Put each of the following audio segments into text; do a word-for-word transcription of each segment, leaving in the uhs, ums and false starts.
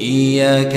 إياك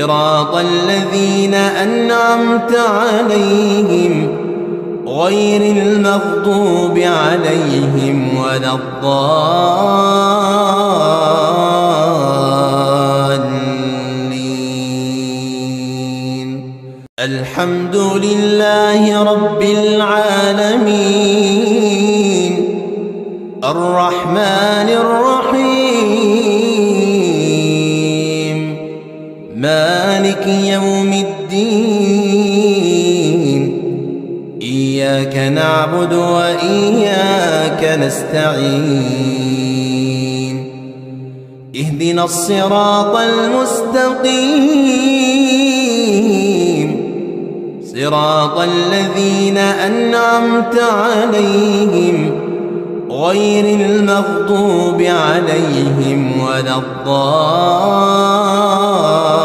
صراط الذين أنعمت عليهم غير المغضوب عليهم ولا الضالين. الحمد لله رب العالمين الرحمن الرحيم مالك يوم الدين إياك نعبد وإياك نستعين اهدنا الصراط المستقيم صراط الذين أنعمت عليهم غير المغضوب عليهم ولا الضالين.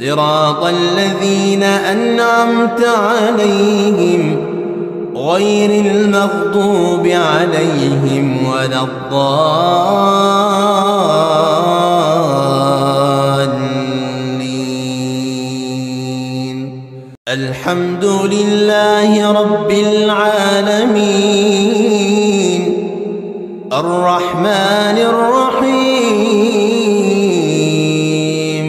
صراط الذين أنعمت عليهم غير المغضوب عليهم ولا الضالين. الحمد لله رب العالمين الرحمن الرحيم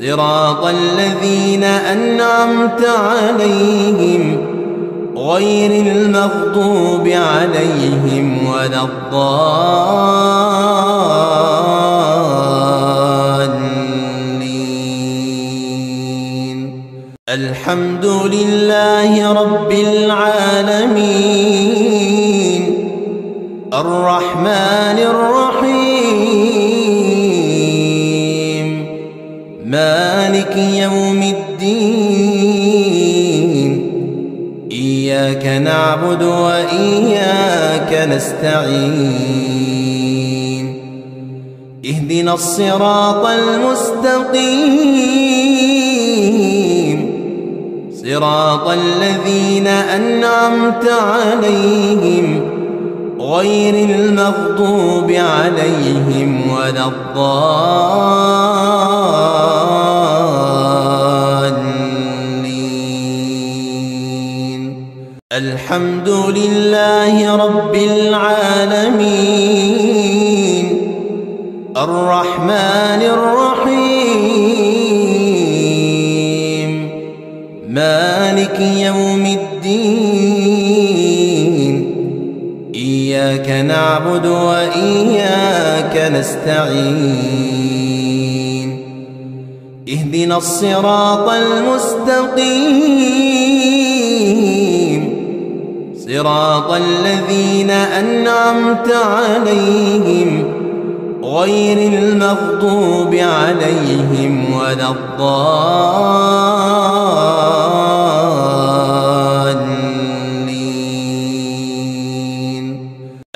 صراط الذين أنعمت عليهم غير المغضوب عليهم ولا الضالين. الحمد لله رب العالمين الرحمن الرحيم مالك يوم الدين إياك نعبد وإياك نستعين اهدنا الصراط المستقيم صراط الذين أنعمت عليهم غير المغضوب عليهم ولا الضالين. الحمد لله رب العالمين الرحمن الرحيم مالك يوم الدين إياك نعبد وإياك نستعين اهدنا الصراط المستقيم صراط الذين أنعمت عليهم غير المغضوب عليهم ولا الضالين.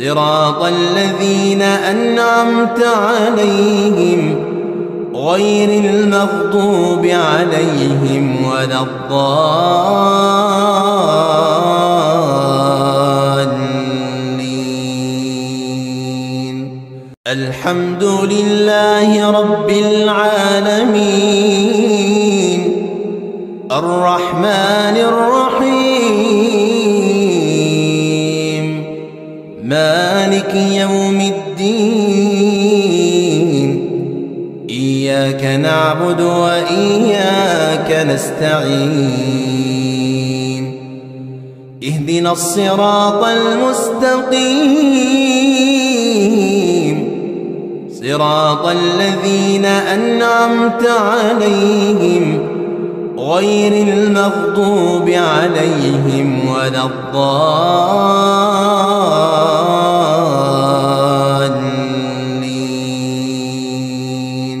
صراط الذين أنعمت عليهم غير المغضوب عليهم ولا الضالين. الحمد لله رب العالمين الرحمن الرحيم مالك يوم الدين إياك نعبد وإياك نستعين اهدنا الصراط المستقيم صراط الذين أنعمت عليهم غير المغضوب عليهم ولا الضالين.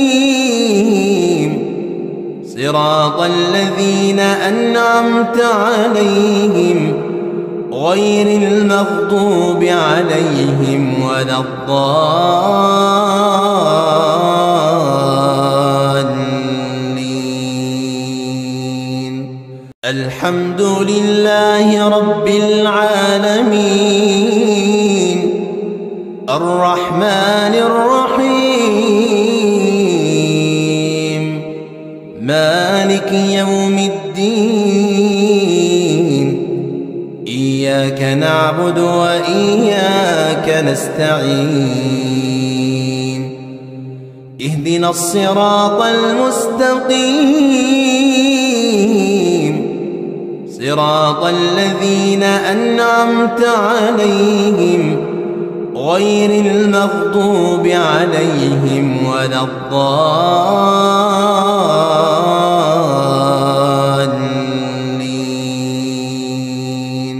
صراط الذين أنعمت عليهم غير المغضوب عليهم ولا الضالين. الحمد لله رب العالمين الرحمن الرحيم مالك يوم الدين إياك نعبد وإياك نستعين اهدنا الصراط المستقيم صراط الذين أنعمت عليهم غير المغضوب عليهم ولا الضالين.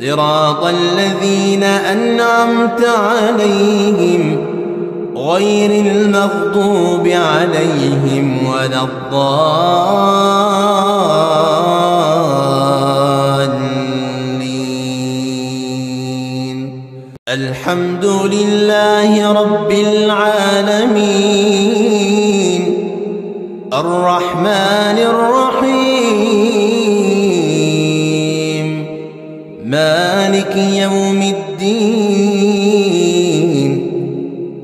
صراط الذين أنعمت عليهم غير المغضوب عليهم ولا الضالين. الحمد لله رب العالمين الرحمن الرحيم مالك يوم الدين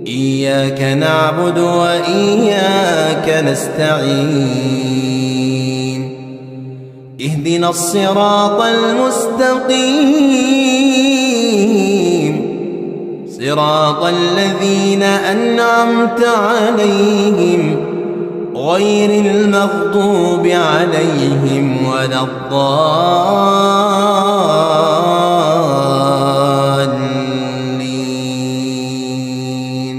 إياك نعبد وإياك نستعين اهدنا الصراط المستقيم صراط الذين أنعمت عليهم غير المغضوب عليهم ولا الضالين.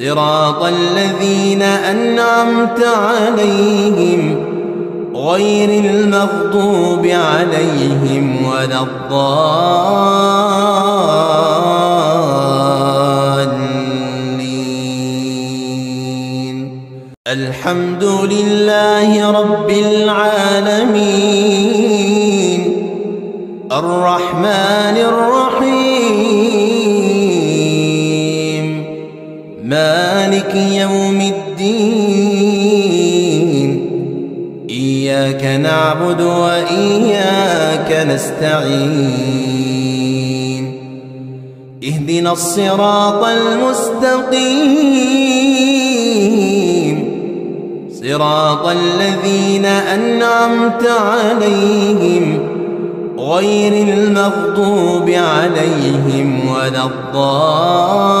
صراط الذين أنعمت عليهم غير المغضوب عليهم ولا الضالين. الحمد لله رب العالمين الرحمن الرحيم مالك يوم الدين إياك نعبد وإياك نستعين اهدنا الصراط المستقيم صراط الذين أنعمت عليهم غير المغضوب عليهم ولا الضالين.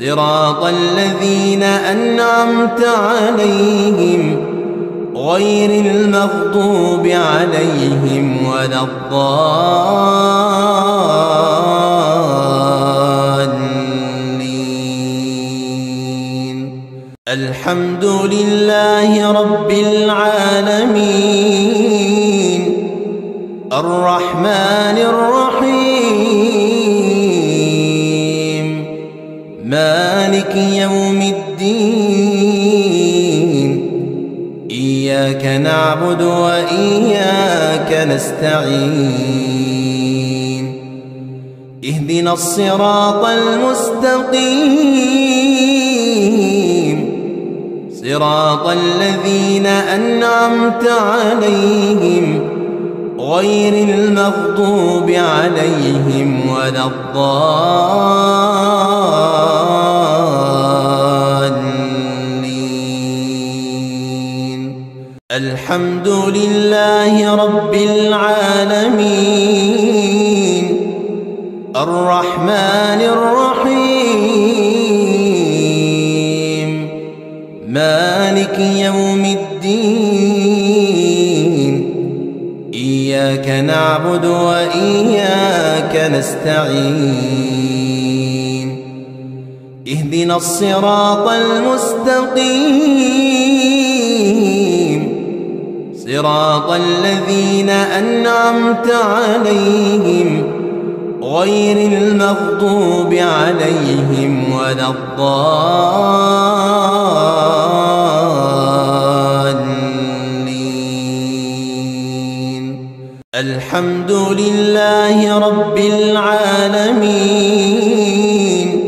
صراط الذين أنعمت عليهم غير المغضوب عليهم ولا الضالين. الحمد لله رب العالمين الرحمن الرحيم مالك يوم الدين إياك نعبد وإياك نستعين اهدنا الصراط المستقيم صراط الذين أنعمت عليهم غير المغضوب عليهم ولا الضالين. الحمد لله رب العالمين الرحمن الرحيم مالك يوم الدين إياك نعبد وإياك نستعين اهدنا الصراط المستقيم صراط الذين أنعمت عليهم غير المغضوب عليهم ولا الضالين. الحمد لله رب العالمين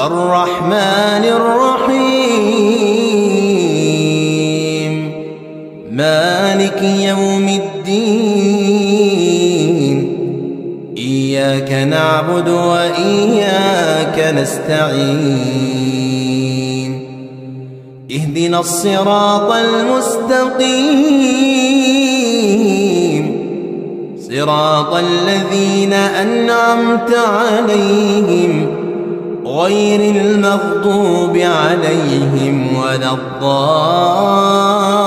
الرحمن الرحيم مالك يوم الدين. إياك نعبد وإياك نستعين اهدنا الصراط المستقيم صراط الذين أنعمت عليهم غير المغضوب عليهم ولا الضالين.